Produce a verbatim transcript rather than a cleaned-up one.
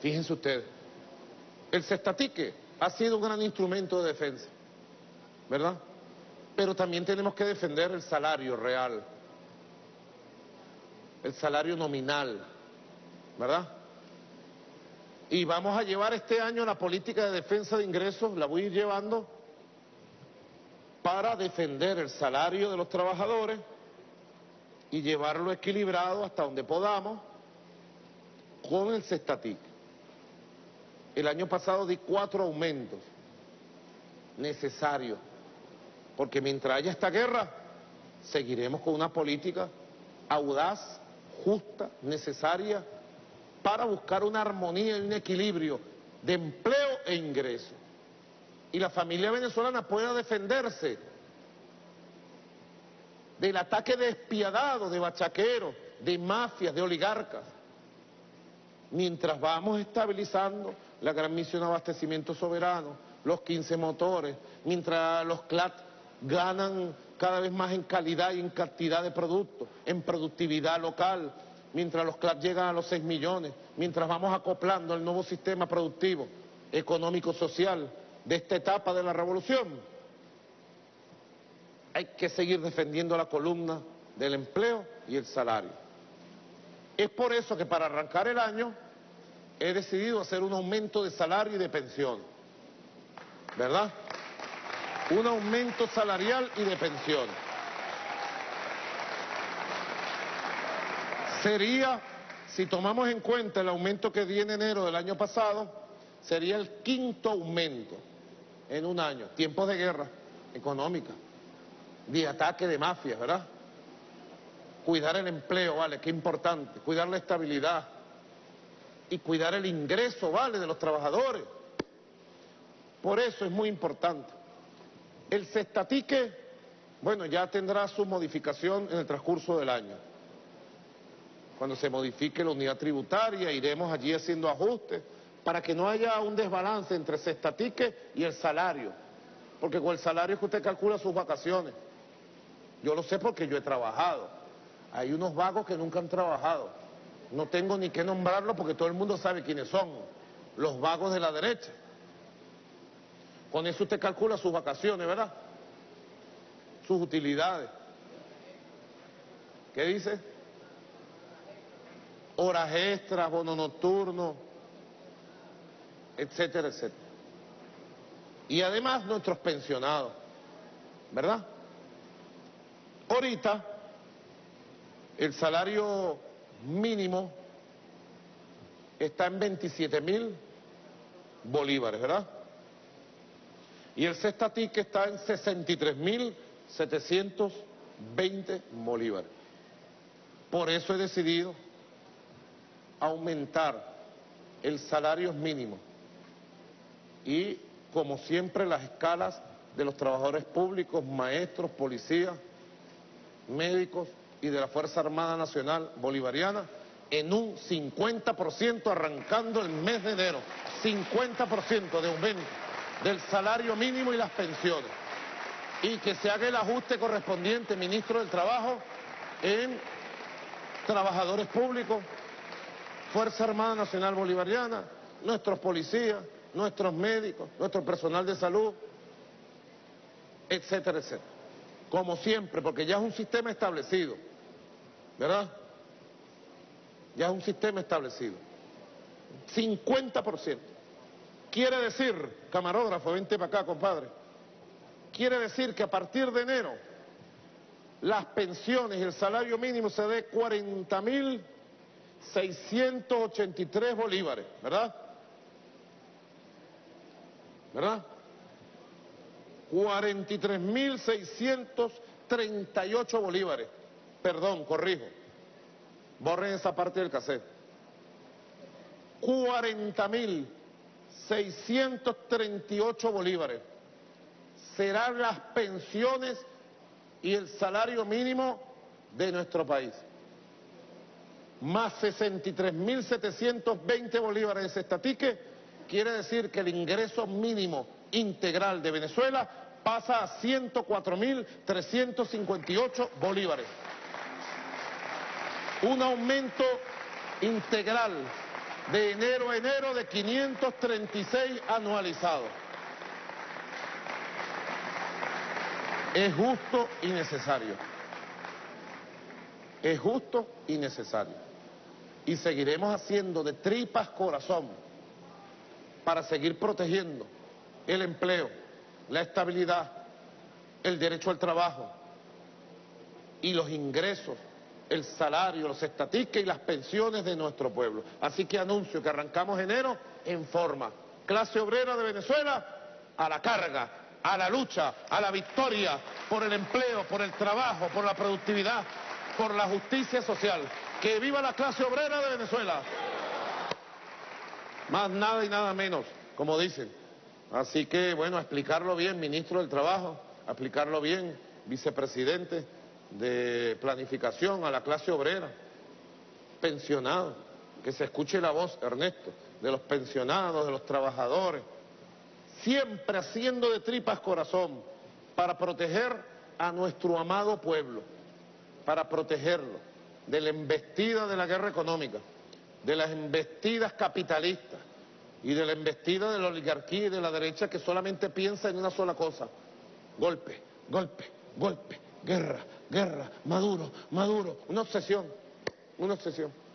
Fíjense ustedes, el cestatique ha sido un gran instrumento de defensa, ¿verdad? Pero también tenemos que defender el salario real, el salario nominal, ¿verdad? Y vamos a llevar este año la política de defensa de ingresos, la voy a ir llevando para defender el salario de los trabajadores y llevarlo equilibrado hasta donde podamos con el cestatic. El año pasado di cuatro aumentos necesarios, porque mientras haya esta guerra, seguiremos con una política audaz, justa, necesaria, para buscar una armonía y un equilibrio de empleo e ingreso. Y la familia venezolana pueda defenderse del ataque despiadado de bachaqueros, de mafias, de oligarcas, mientras vamos estabilizando la gran misión de abastecimiento soberano, los quince motores, mientras los C L A P ganan cada vez más en calidad y en cantidad de productos, en productividad local, mientras los C L A P llegan a los seis millones, mientras vamos acoplando el nuevo sistema productivo, económico, social, de esta etapa de la revolución. Hay que seguir defendiendo la columna del empleo y el salario. Es por eso que para arrancar el año he decidido hacer un aumento de salario y de pensión, ¿verdad? Un aumento salarial y de pensión. Sería, si tomamos en cuenta el aumento que di en enero del año pasado, sería el quinto aumento en un año. Tiempos de guerra económica, de ataque de mafias, ¿verdad? Cuidar el empleo, ¿vale? Qué importante. Cuidar la estabilidad y cuidar el ingreso, ¿vale? De los trabajadores. Por eso es muy importante. El cestatique, bueno, ya tendrá su modificación en el transcurso del año. Cuando se modifique la unidad tributaria, iremos allí haciendo ajustes para que no haya un desbalance entre el cestatique y el salario, porque con el salario es que usted calcula sus vacaciones. Yo lo sé porque yo he trabajado. Hay unos vagos que nunca han trabajado. No tengo ni que nombrarlos porque todo el mundo sabe quiénes son, los vagos de la derecha. Con eso usted calcula sus vacaciones, ¿verdad? Sus utilidades. ¿Qué dice? Horas extras, bono nocturno, etcétera, etcétera. Y además nuestros pensionados, ¿verdad? Ahorita el salario mínimo está en veintisiete mil bolívares, ¿verdad? Y el cestatique está en sesenta y tres mil setecientos veinte bolívares. Por eso he decidido aumentar el salario mínimo y, como siempre, las escalas de los trabajadores públicos, maestros, policías, médicos y de la Fuerza Armada Nacional Bolivariana en un cincuenta por ciento arrancando el mes de enero, cincuenta por ciento de aumento del salario mínimo y las pensiones, y que se haga el ajuste correspondiente, ministro del Trabajo, en trabajadores públicos, Fuerza Armada Nacional Bolivariana, nuestros policías, nuestros médicos, nuestro personal de salud, etcétera, etcétera. Como siempre, porque ya es un sistema establecido, ¿verdad? Ya es un sistema establecido. cincuenta por ciento. Quiere decir, camarógrafo, vente para acá, compadre. Quiere decir que a partir de enero las pensiones y el salario mínimo se dé cuarenta mil seiscientos ochenta y tres bolívares, ¿verdad? ¿Verdad? cuarenta y tres mil seiscientos treinta y ocho bolívares. Perdón, corrijo. Borren esa parte del cassette. cuarenta mil seiscientos treinta y ocho bolívares. Serán las pensiones y el salario mínimo de nuestro país, más sesenta y tres mil setecientos veinte bolívares de cestatique. Quiere decir que el ingreso mínimo integral de Venezuela pasa a ciento cuatro mil trescientos cincuenta y ocho bolívares. Un aumento integral de enero a enero de quinientos treinta y seis anualizados. Es justo y necesario. Es justo y necesario. Y seguiremos haciendo de tripas corazón para seguir protegiendo el empleo, la estabilidad, el derecho al trabajo y los ingresos, el salario, los estatiques y las pensiones de nuestro pueblo. Así que anuncio que arrancamos enero en forma. Clase obrera de Venezuela, a la carga, a la lucha, a la victoria por el empleo, por el trabajo, por la productividad, por la justicia social. ¡Que viva la clase obrera de Venezuela! Más nada y nada menos, como dicen. Así que, bueno, a explicarlo bien, ministro del Trabajo, a explicarlo bien, vicepresidente de Planificación, a la clase obrera, pensionados, que se escuche la voz, Ernesto, de los pensionados, de los trabajadores, siempre haciendo de tripas corazón para proteger a nuestro amado pueblo, para protegerlo de la embestida de la guerra económica, de las embestidas capitalistas y de la embestida de la oligarquía y de la derecha que solamente piensa en una sola cosa: golpe, golpe, golpe, guerra, guerra, Maduro, Maduro, una obsesión, una obsesión.